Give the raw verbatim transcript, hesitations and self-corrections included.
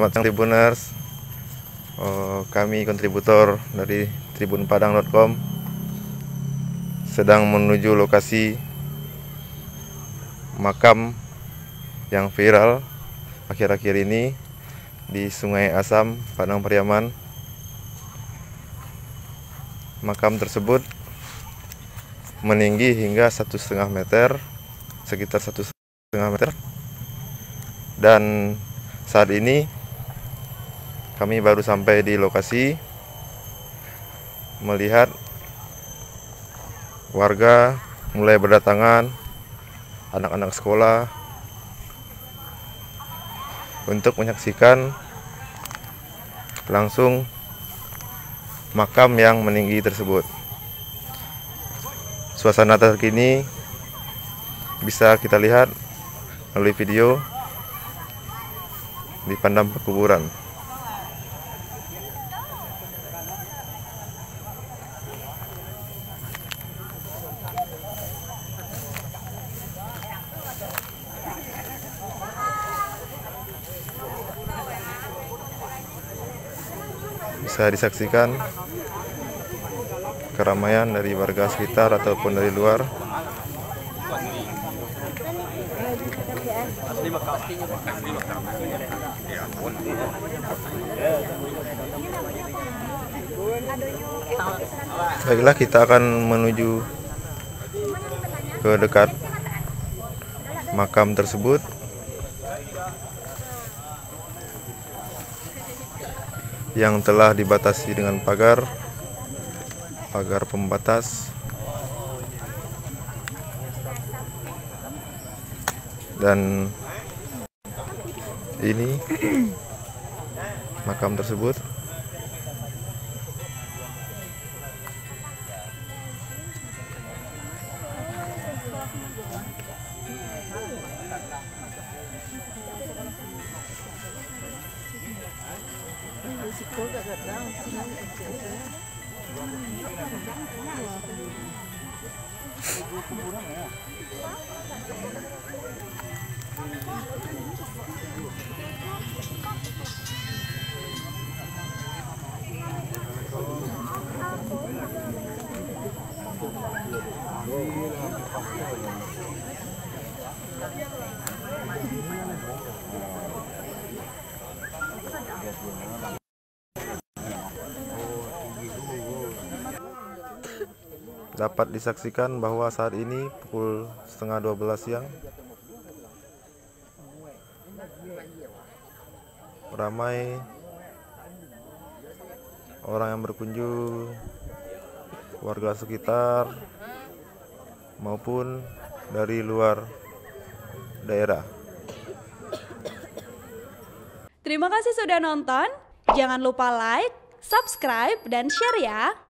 Selamat siang Tribuners. Oh, kami kontributor dari tribun padang dot com sedang menuju lokasi makam yang viral akhir-akhir ini di Sungai Asam, Padang Pariaman. Makam tersebut meninggi hingga satu setengah meter, sekitar satu setengah meter, dan saat ini kami baru sampai di lokasi melihat warga mulai berdatangan, anak-anak sekolah, untuk menyaksikan langsung makam yang meninggi tersebut. Suasana terkini bisa kita lihat melalui video di Padang Pekuburan. Bisa disaksikan keramaian dari warga sekitar ataupun dari luar. Baiklah, kita akan menuju ke dekat makam tersebut. Yang telah dibatasi dengan pagar pagar pembatas, dan ini makam tersebut. Dapat disaksikan bahwa saat ini pukul setengah dua belas siang, ramai orang yang berkunjung, warga sekitar maupun dari luar daerah. Terima kasih sudah nonton. Jangan lupa like, subscribe, dan share ya.